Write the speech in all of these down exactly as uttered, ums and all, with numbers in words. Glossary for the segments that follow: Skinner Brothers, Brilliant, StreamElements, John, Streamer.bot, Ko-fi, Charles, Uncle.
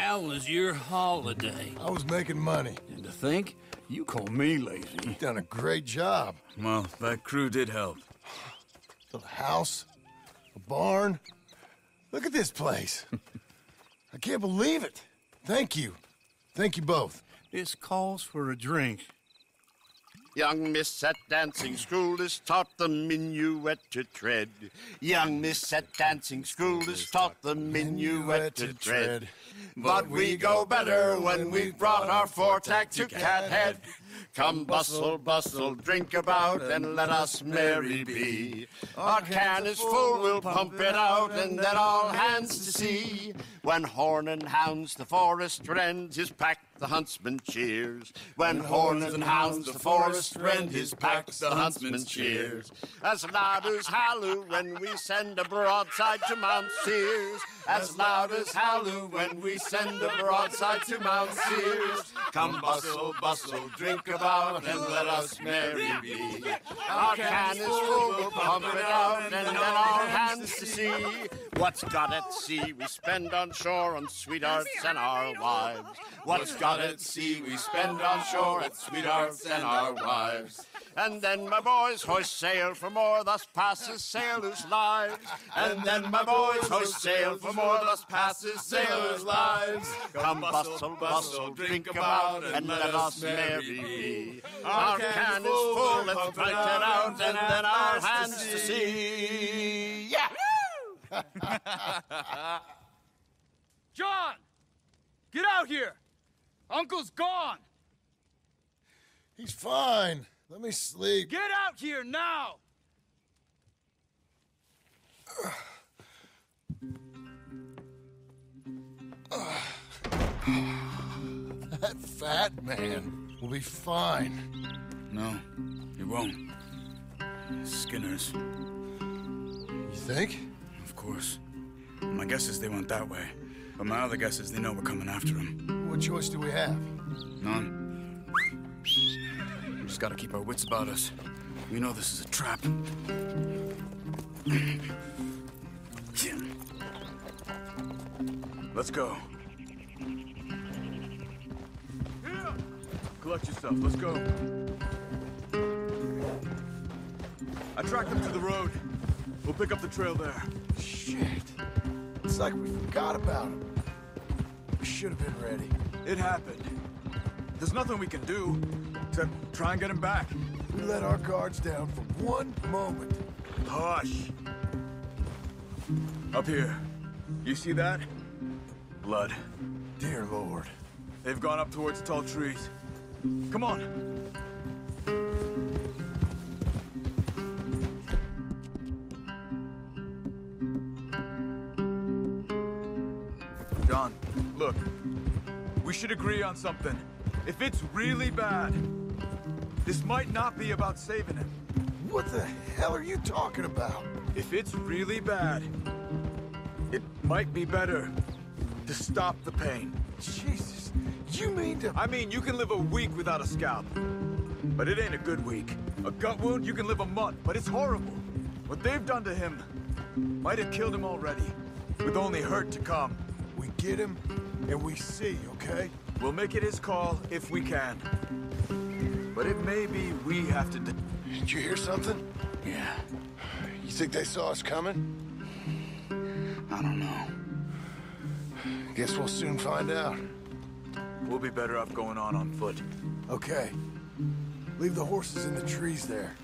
How was your holiday? I was making money. And to think, you call me lazy. You've done a great job. Well, that crew did help. The house, a barn. Look at this place. I can't believe it. Thank you. Thank you both. This calls for a drink. Young miss at dancing school is taught the minuet to tread. Young miss at dancing school is taught the minuet to tread. But we go better when we've brought our four-tack to Cat Head. Come bustle, bustle, drink about, and let us merry be. Our can is full, we'll pump it out, and then all hands to sea. When horn and hounds the forest rend, his pack the huntsman cheers. When horn and hounds the forest rend, his pack the huntsman cheers. As loud as halloo when we send a broadside to Mount Sears. As loud as halloo when we send a broadside to Mount Sears. Come bustle, bustle, drink about, and let us merry be. Our can is full, we'll pump it out, and then all hands to sea. What's got at sea we spend on shore on sweethearts and our wives. What's got at sea we spend on shore at sweethearts and our wives. And then my boys hoist sail for more, thus passes sailors' lives. And then my boys hoist sail for more, thus passes sailors' lives. Come bustle, bustle, drink about, and let us merry be. Our can is full, let's drink it out, and then our hands to sea. Yeah! John! Get out here! Uncle's gone! He's fine. Let me sleep. Get out here now! Uh. Uh. That fat man will be fine. No, he won't. Skinner's. You think? Of course. My guess is they went that way. But my other guess is they know we're coming after him. What choice do we have? None. We just gotta keep our wits about us. We know this is a trap. Let's go. Collect yourself. Let's go. I tracked them to the road. We'll pick up the trail there. Shit. It's like we forgot about him. We should have been ready. It happened. There's nothing we can do except try and get him back. We let our guards down for one moment. Hush. Up here. You see that? Blood. Dear Lord. They've gone up towards tall trees. Come on. John, look, we should agree on something. If it's really bad, this might not be about saving him. What the hell are you talking about? If it's really bad, it might be better to stop the pain. Jesus, you mean to... I mean, you can live a week without a scalp, but it ain't a good week. A gut wound, you can live a month, but it's horrible. What they've done to him might have killed him already, with only hurt to come. We get him, and we see, okay? We'll make it his call if we can. But it may be we have to... Did you hear something? Yeah. You think they saw us coming? I don't know. Guess we'll soon find out. We'll be better off going on on foot. Okay. Leave the horses in the trees there.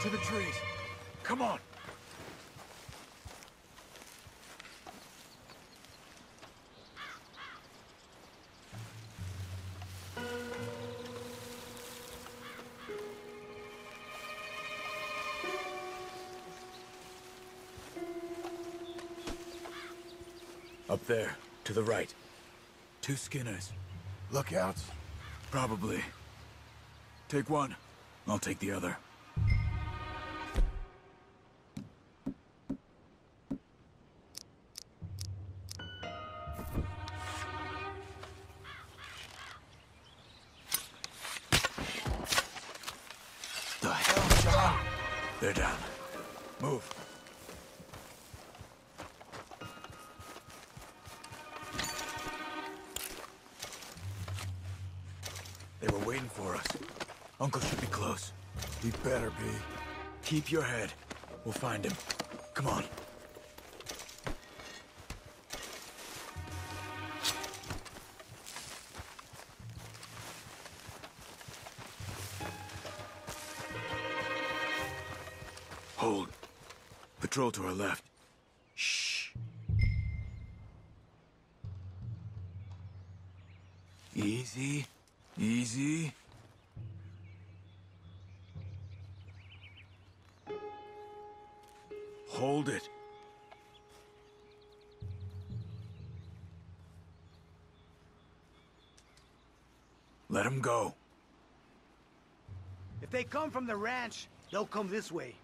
To the trees. Come on. Up there, to the right. Two Skinners. Lookouts. Probably. Take one. I'll take the other. They're down. Move. They were waiting for us. Uncle should be close. He better be. Keep your head. We'll find him. Come on. Hold. Patrol to our left. Shh. Easy. Easy. Hold it. Let him go. If they come from the ranch, they'll come this way.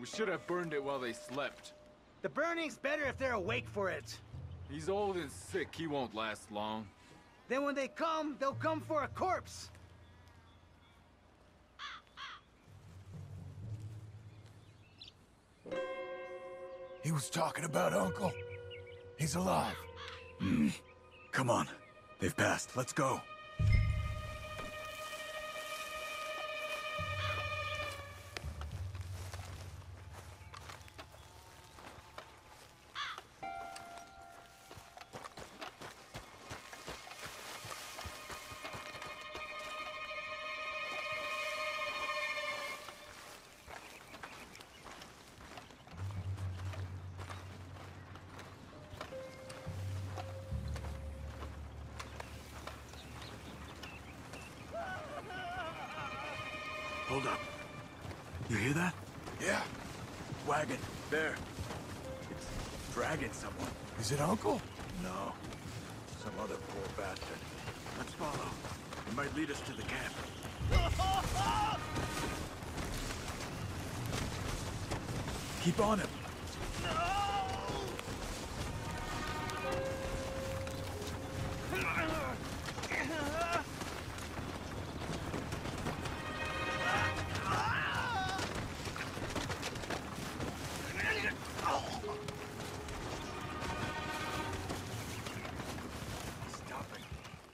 We should have burned it while they slept. The burning's better if they're awake for it. He's old and sick. He won't last long. Then when they come, they'll come for a corpse. He was talking about Uncle. He's alive. Mm. Come on. They've passed. Let's go. Hold up. You hear that? Yeah. Wagon. There. It's dragging someone. Is it Uncle? No. Some other poor bastard. Let's follow. It might lead us to the camp. Keep on him.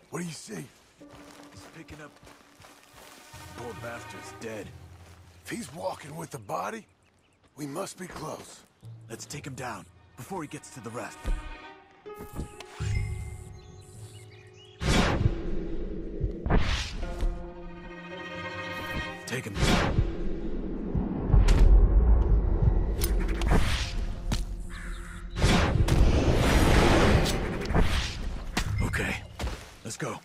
What do you see? He's picking up. Poor bastard's dead. If he's walking with the body, we must be close. Let's take him down before he gets to the rest. Take him down. Let's go.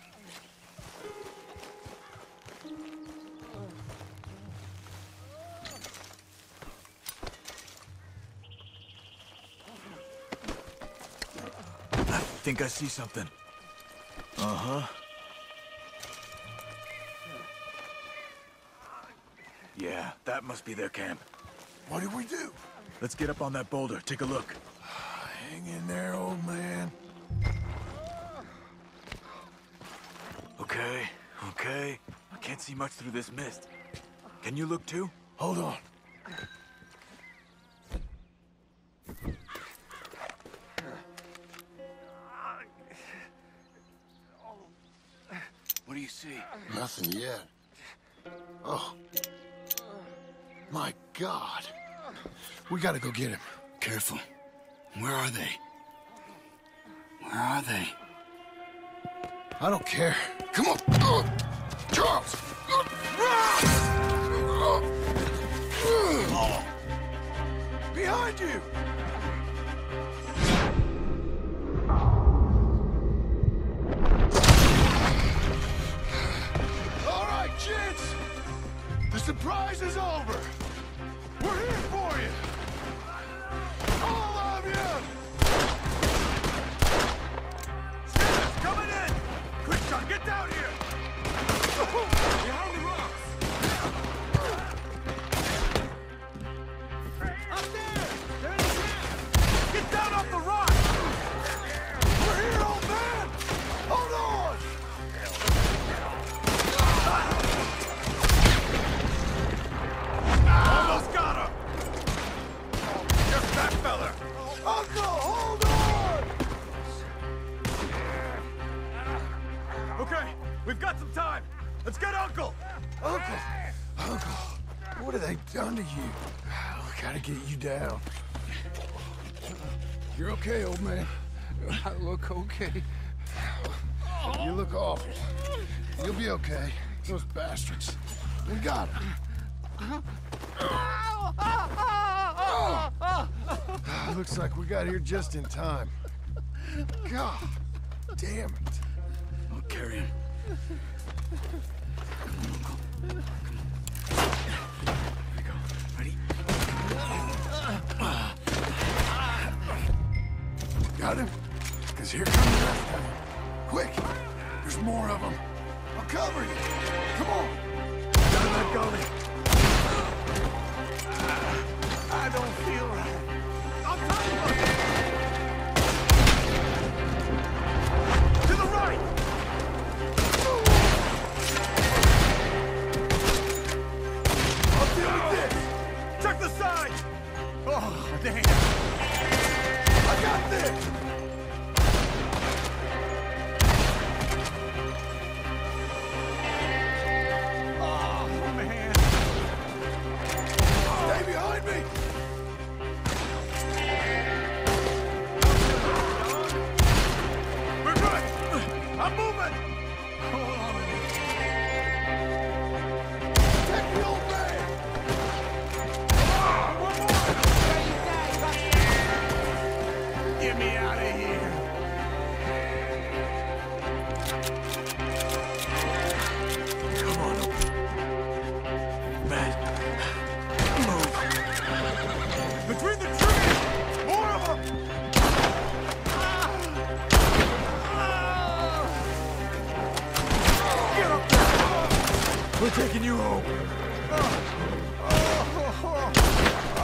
I think I see something. Uh-huh. Yeah, that must be their camp. What do we do? Let's get up on that boulder. Take a look. Hang in there, old man. Okay, okay. I can't see much through this mist. Can you look too? Hold on. What do you see? Nothing yet. Oh. My God. We gotta go get him. Careful. Where are they? Where are they? I don't care. Come on! Uh, Charles! Uh, oh. Behind you! All right, kids! The surprise is over! We're here for you! All of you! John, get down here! Behind the rocks! Up there! They're in the camp! Get down off the rock! We're here, old man! Hold on! Ah. We've got some time. Let's get Uncle. Uncle. Uncle. What have they done to you? I gotta get you down. You're okay, old man. I look okay. You look awful. You'll be okay. Those bastards. We got them. Oh. Looks like we got here just in time. God damn it. I'll carry him. Come on, Uncle. Come on. Here we go. Ready? Got him? Because here comes the rest of them. Quick! There's more of them. I'll cover you. Come on. Gotta let go of me. I don't feel right. I'll cover you. To the right! Check the side! Oh, damn! I got this! Oh, man! Stay behind me! We're good! I'm moving! Oh. Take the old man! Get me out of here. Come on, man. Move. Between the trees! More of them! Get up there! We're taking you home. Oh. Oh. Ah!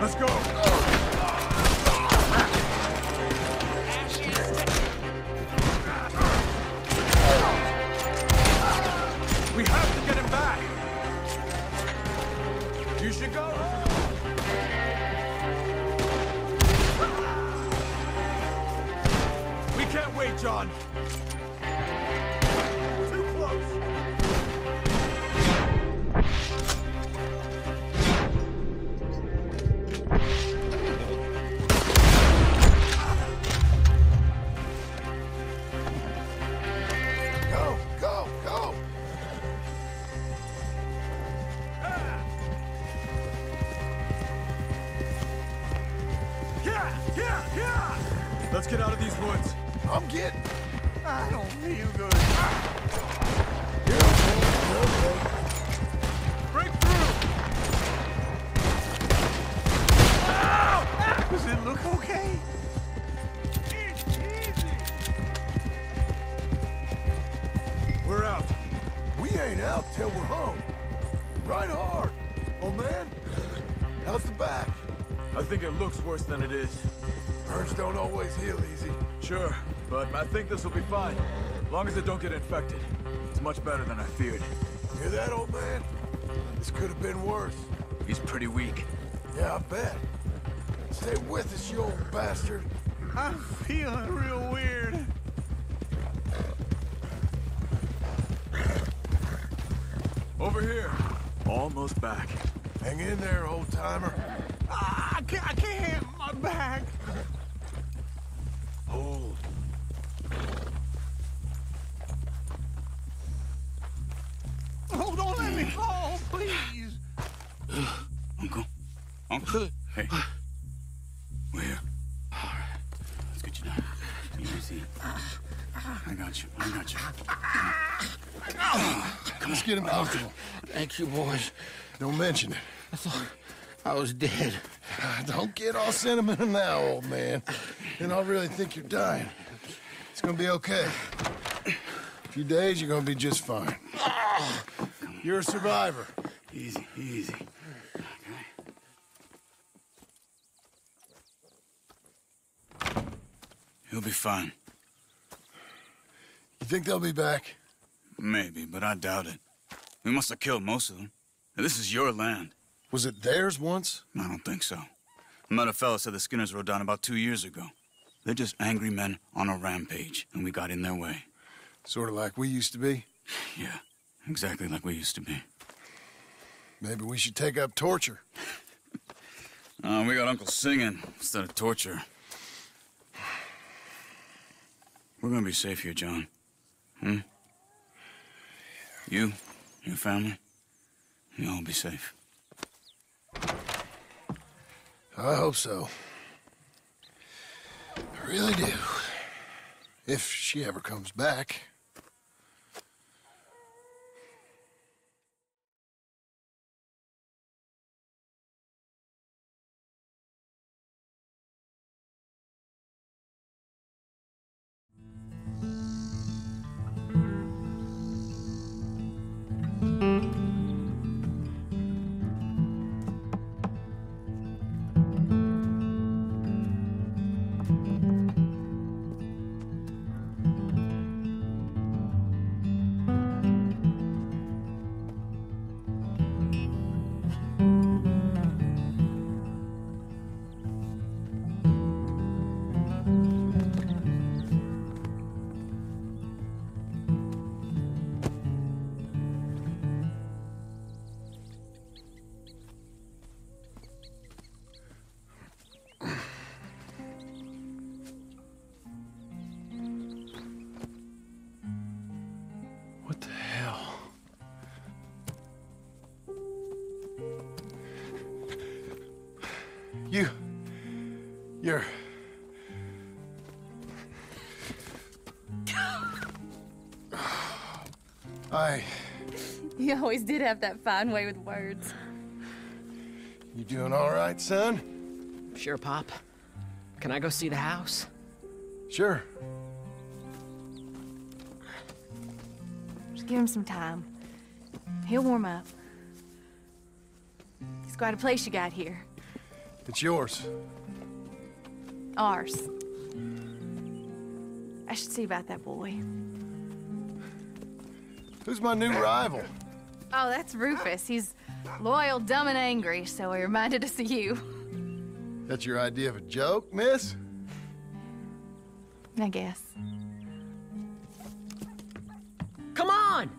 Let's go! We have to get him back! You should go home! We can't wait, John! Worse than it is. Burns don't always heal easy. Sure, but I think this will be fine. As long as it don't get infected. It's much better than I feared. Hear that, old man? This could have been worse. He's pretty weak. Yeah, I bet. Stay with us, you old bastard. I'm feeling real weird. Over here. Almost back. Hang in there, old timer. I can't, I can't hit my back. Hold. Oh, don't let me fall, please. Uncle. Uncle. Hey. We're here. All right. Let's get you down. Easy. I got you. I got you. Come on. Let's get him out. Thank you, boys. Don't mention it. I thought I was dead. Don't get all sentimental now, old man. And I'll really think you're dying. It's gonna be okay. A few days, you're gonna be just fine. You're a survivor. Easy, easy. Okay. He'll be fine. You think they'll be back? Maybe, but I doubt it. We must have killed most of them. Now, this is your land. Was it theirs once? I don't think so. I met a fella said the Skinners rode down about two years ago. They're just angry men on a rampage, and we got in their way. Sort of like we used to be? Yeah, exactly like we used to be. Maybe we should take up torture. uh, we got Uncle singing instead of torture. We're gonna be safe here, John. Hmm? You, your family, you'll all be safe. I hope so. I really do. If she ever comes back. You're... I... You always did have that fine way with words. You doing all right, son? Sure, Pop. Can I go see the house? Sure. Just give him some time. He'll warm up. It's quite a place you got here. It's yours. Ours. I should see about that boy. Who's my new rival? Oh, that's Rufus. He's loyal, dumb, and angry, so he reminded us of you. That's your idea of a joke, miss? I guess. Come on!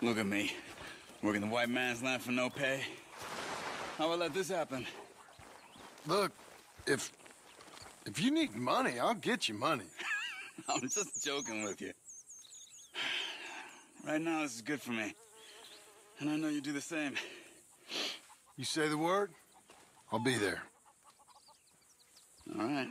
Look at me, working the white man's land for no pay. How I let this happen? Look, if if you need money, I'll get you money. I'm just joking with you. Right now, this is good for me. And I know you do the same. You say the word, I'll be there. All right.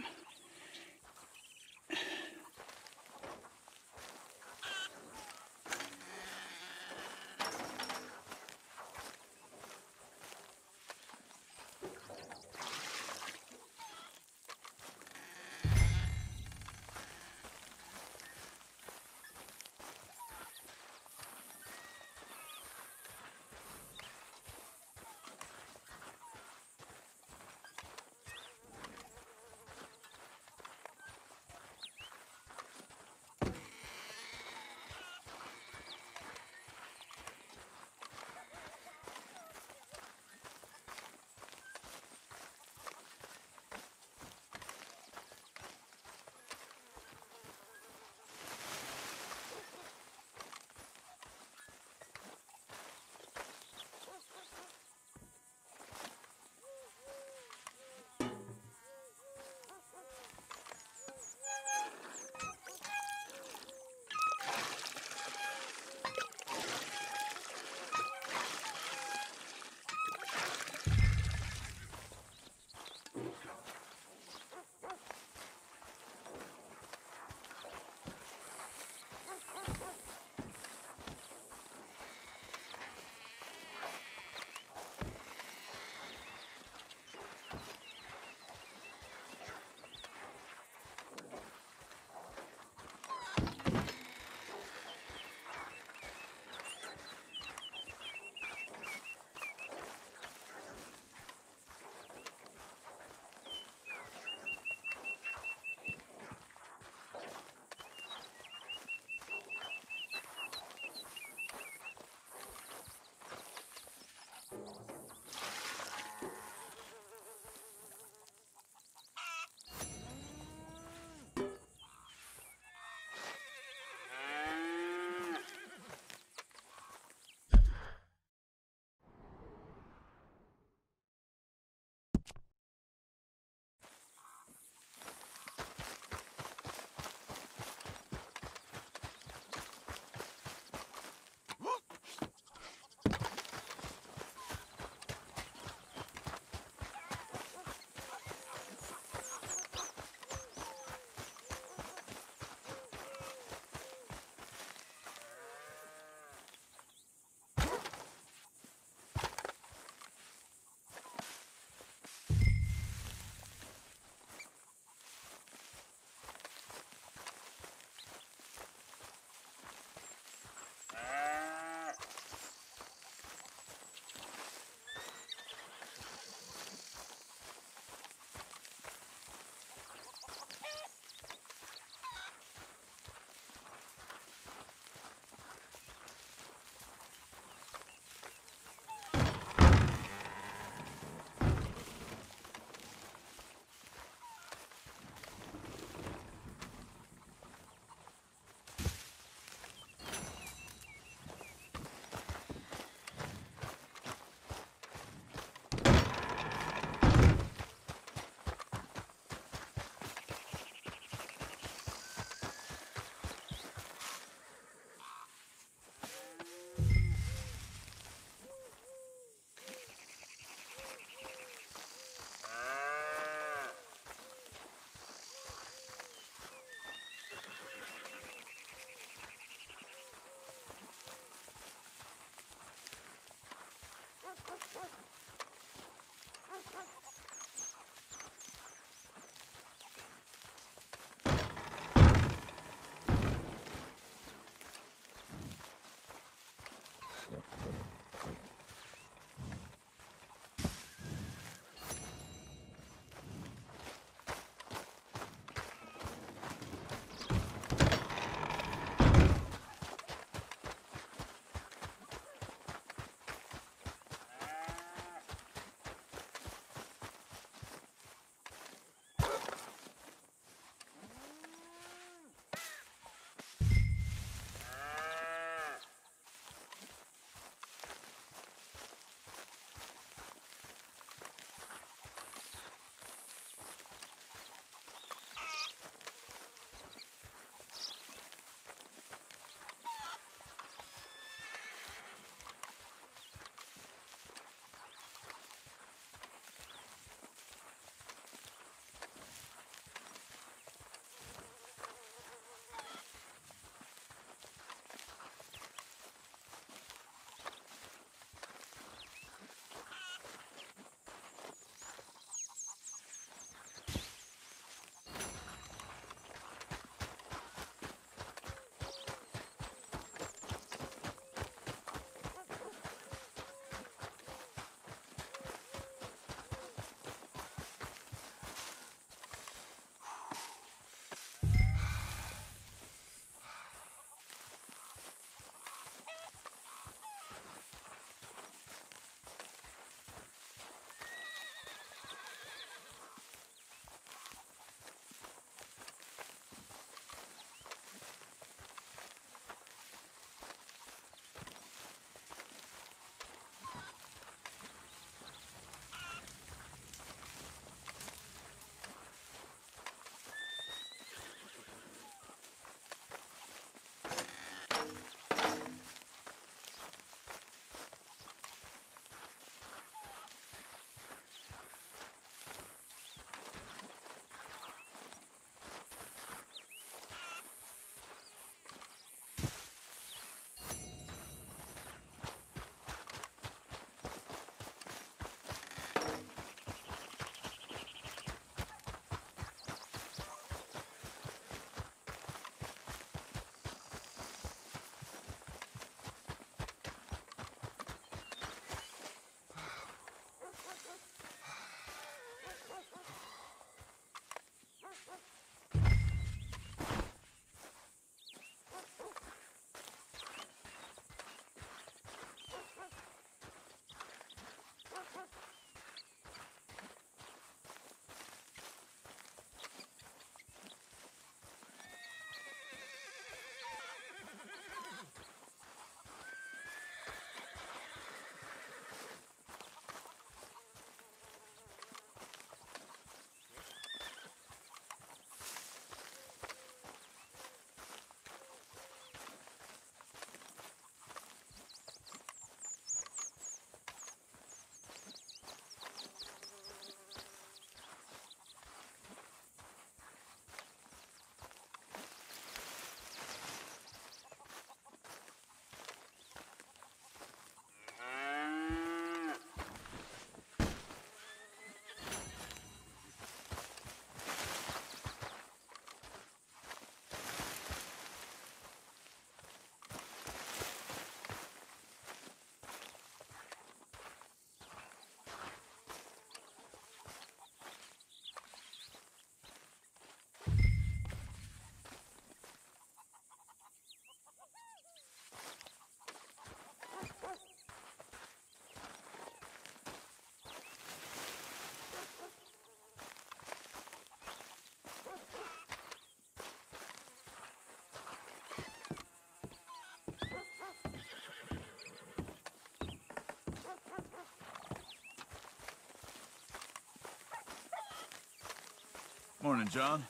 Morning, John.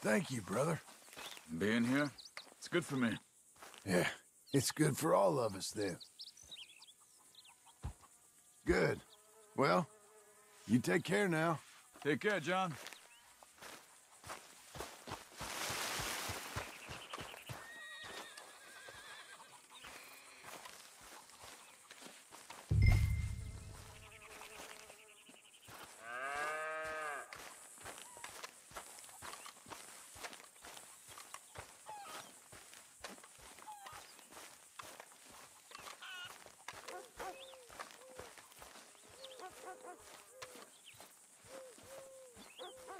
Thank you, brother. Being here, it's good for me. Yeah, it's good for all of us then. Good. Well, you take care now. Take care, John. Let's go.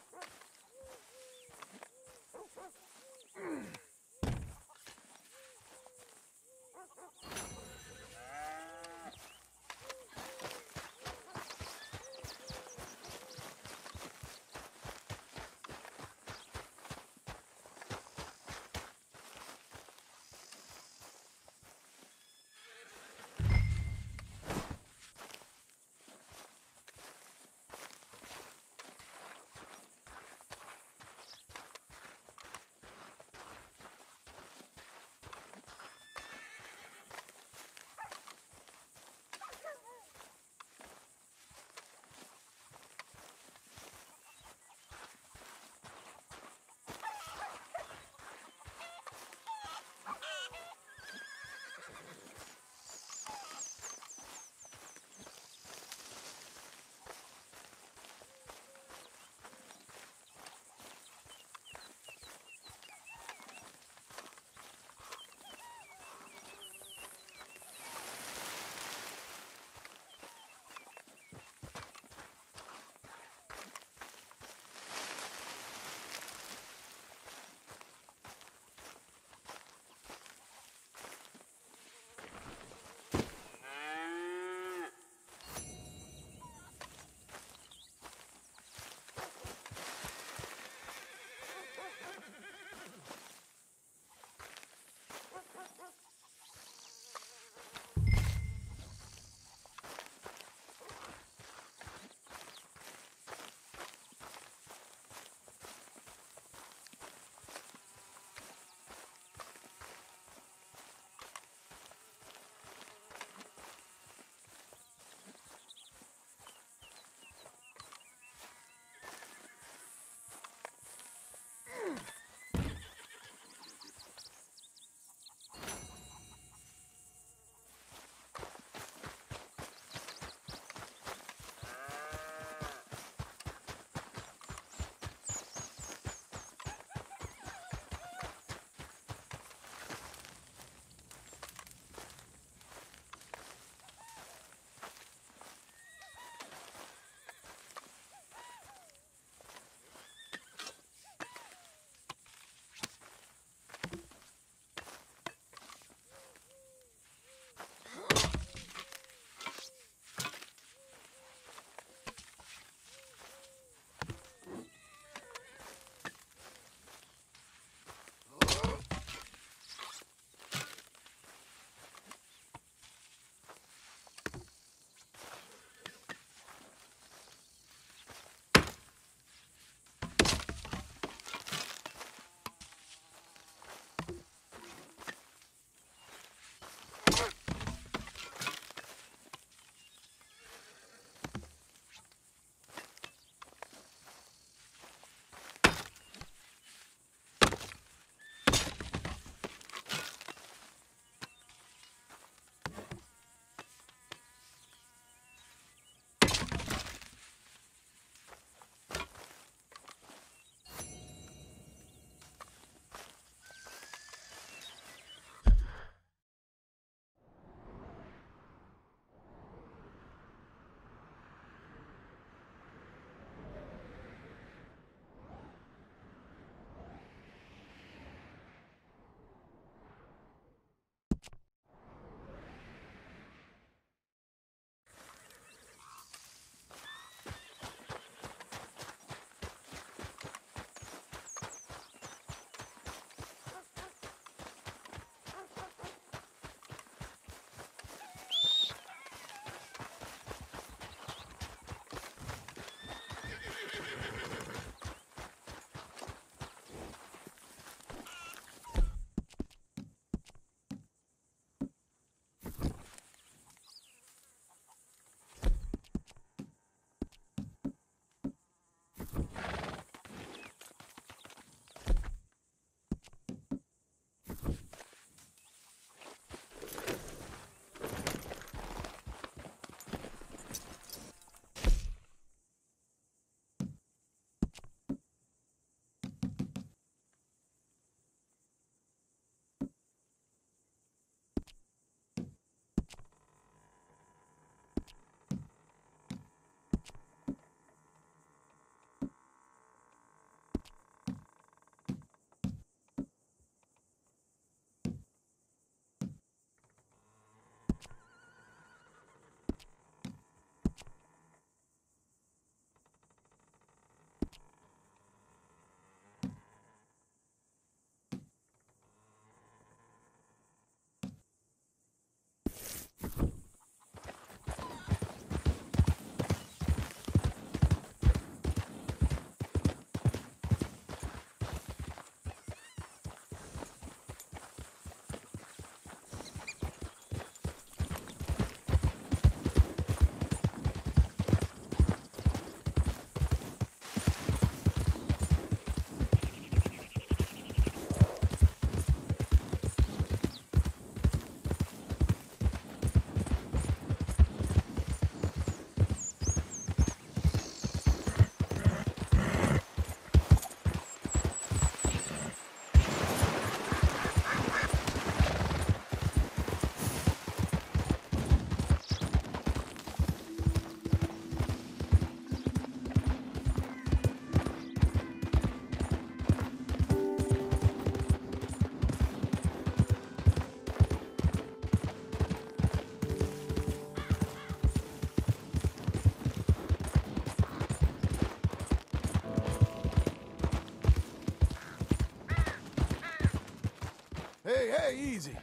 Hey, hey, easy.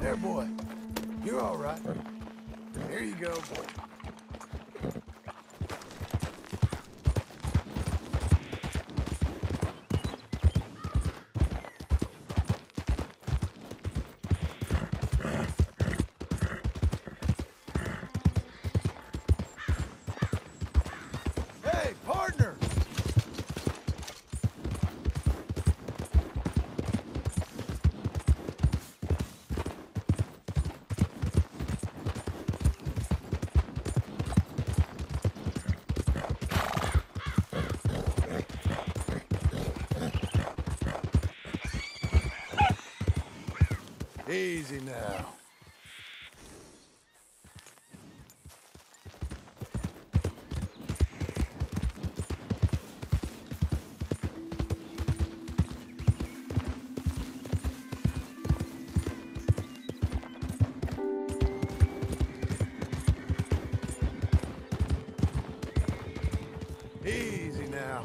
There, boy. You're all right. There you go, boy. Easy now. Easy now.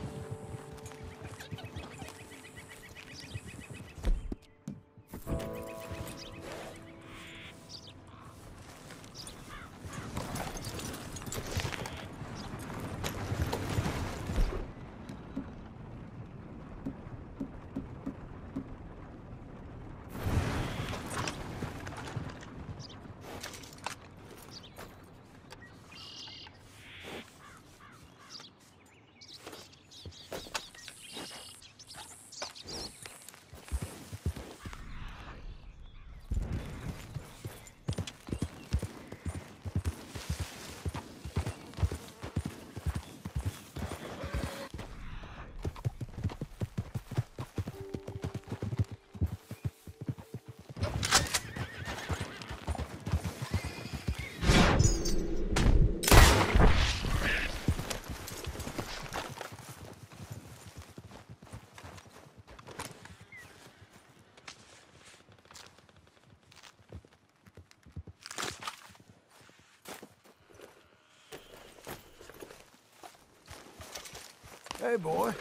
Hey, boy.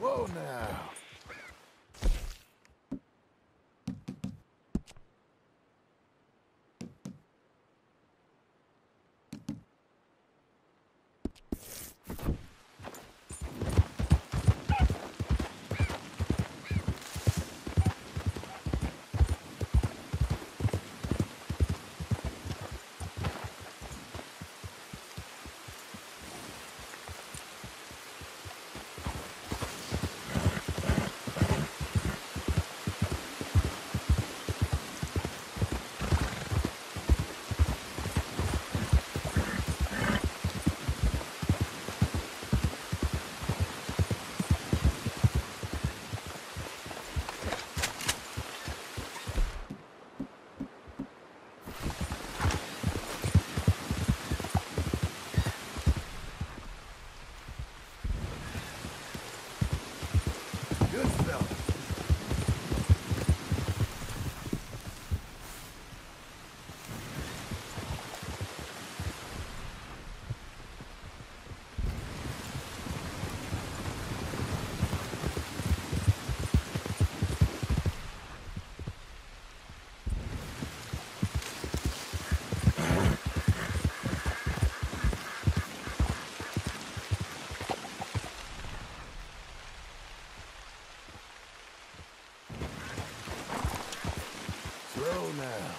Whoa, now. Slow now.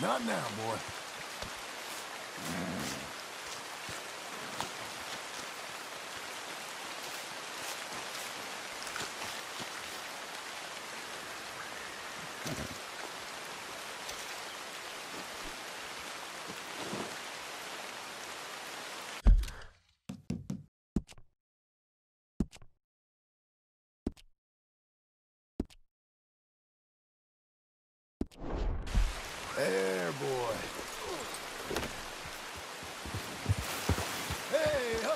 Not now, boy. There, boy. Hey, ho!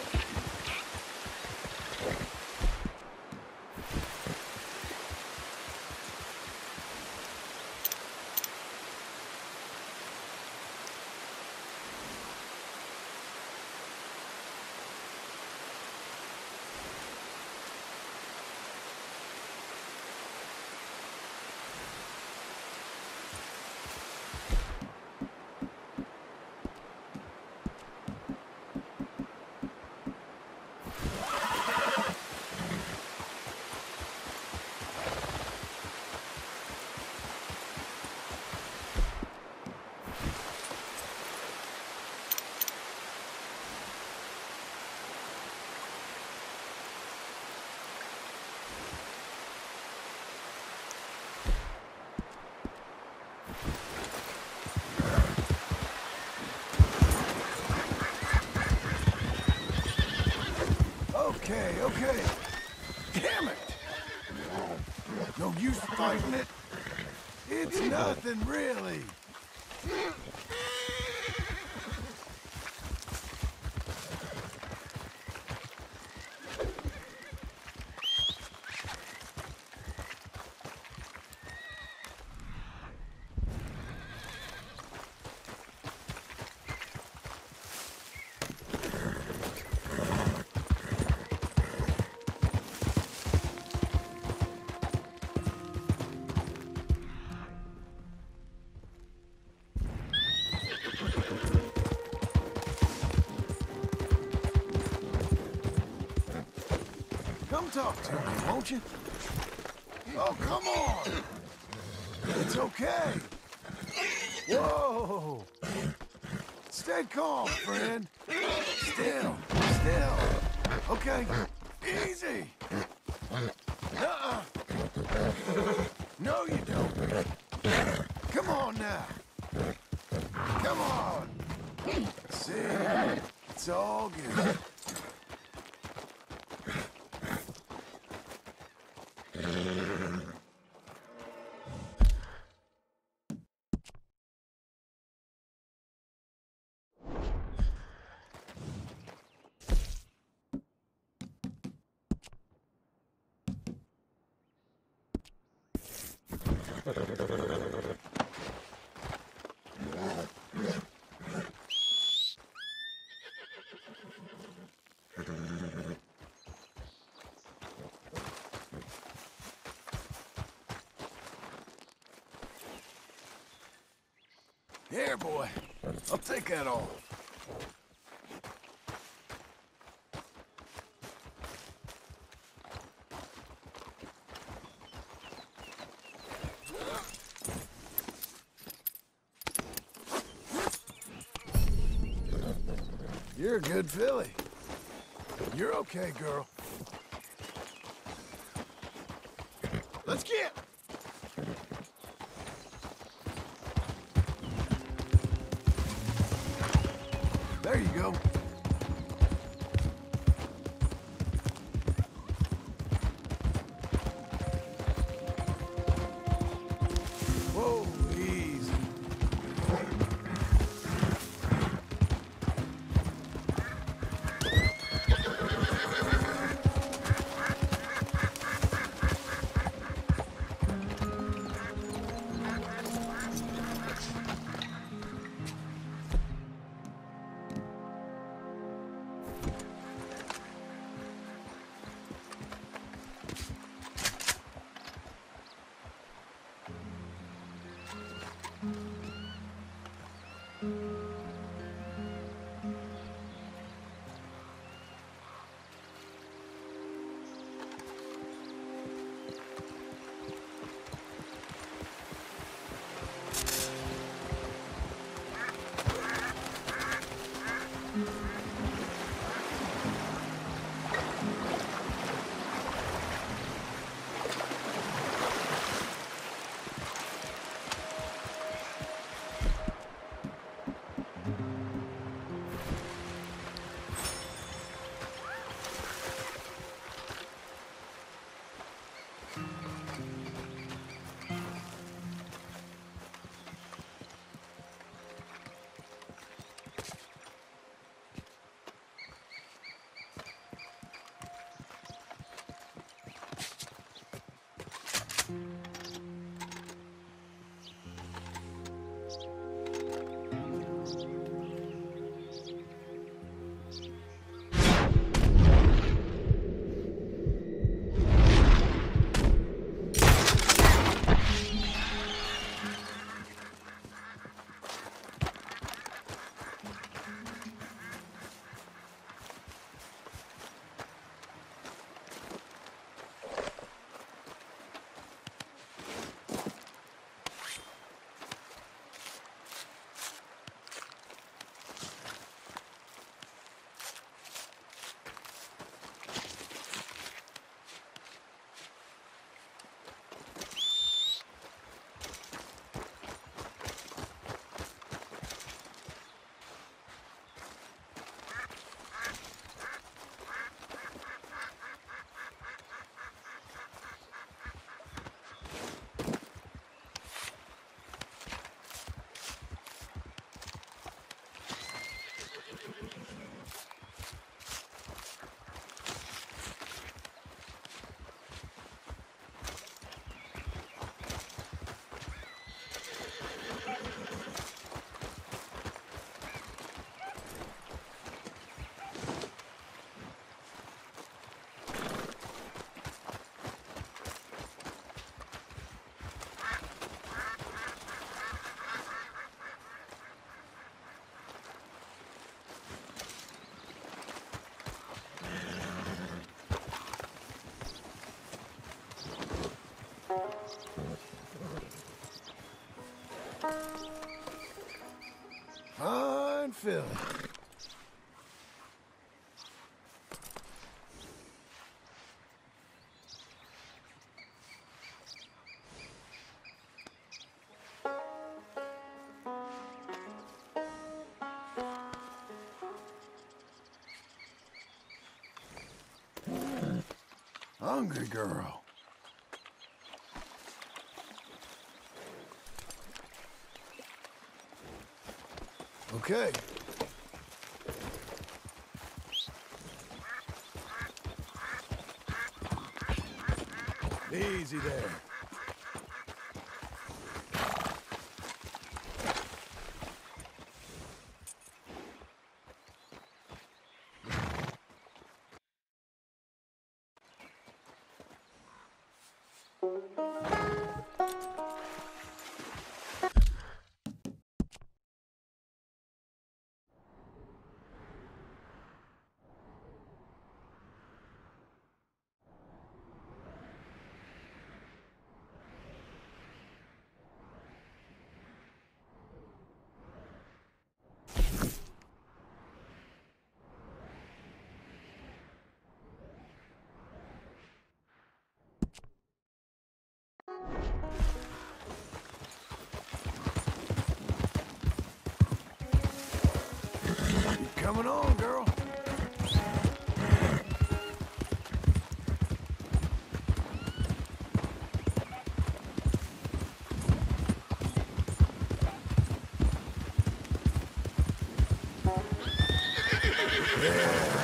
Okay, okay. Damn it! No use fighting it. It's nothing really. Talk to me, won't you? Oh, come on! It's okay! Whoa! Stay calm, friend! Still, still! Okay, easy! Uh-uh! No, you don't! Come on now! Come on! See? It's all good. Here, boy. I'll take that off. You're a good filly. You're okay, girl. Let's get! There you go. Whoa, easy. Fine filling. Hungry girl. Okay. Easy there. Coming on, girl. Yeah,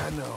I know.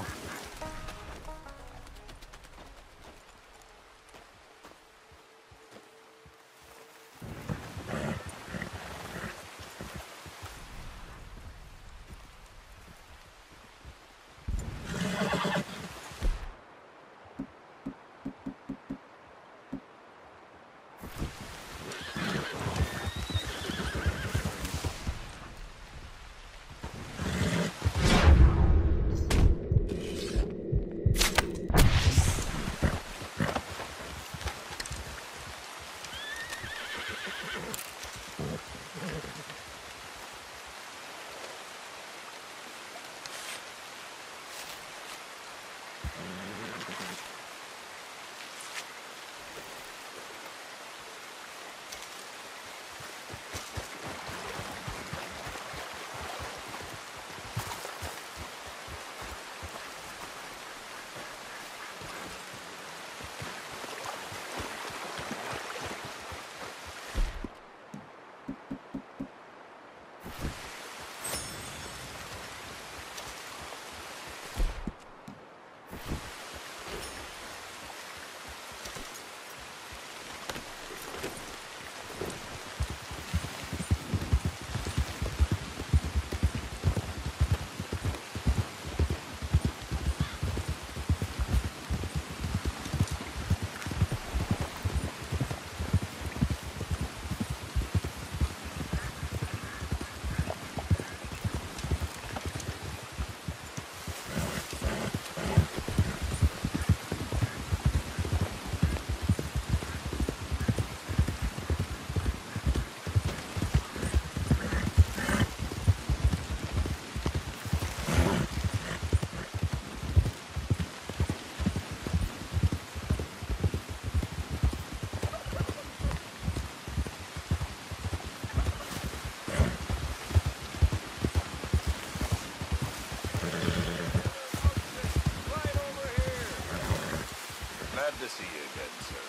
Good to see you again, sir.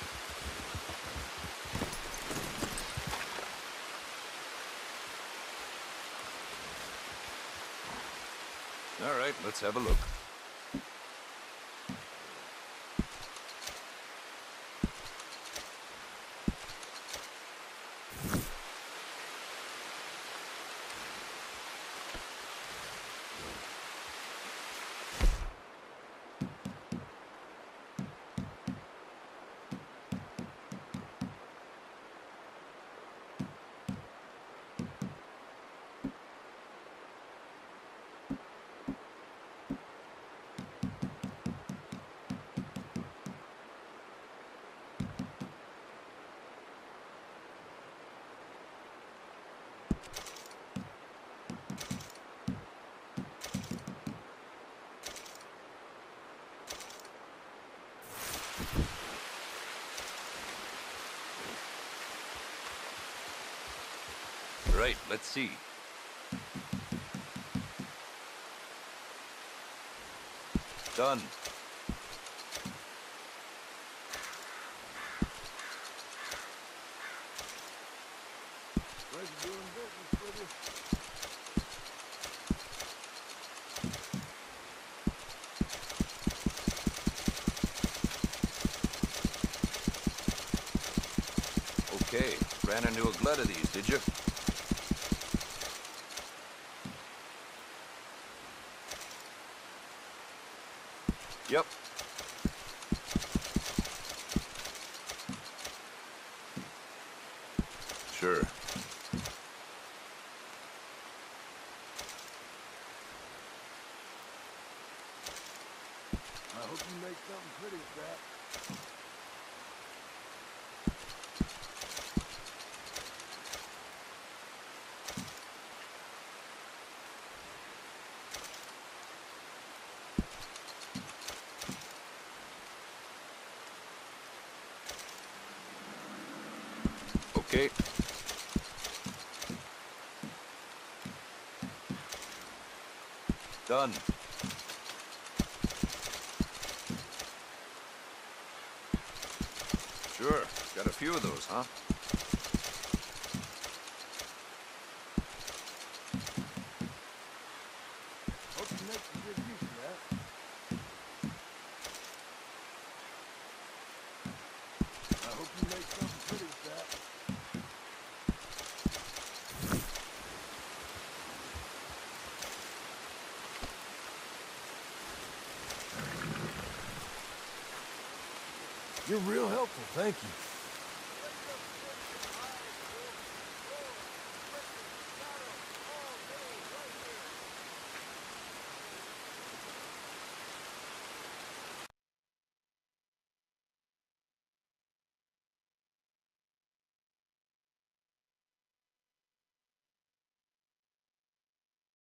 All right, let's have a look. right, let's see. Done. Okay, ran into a glut of these, did you? Yep. Sure. I hope you make something pretty with that. Okay. Done. Sure, got a few of those, huh? You're real helpful, thank you.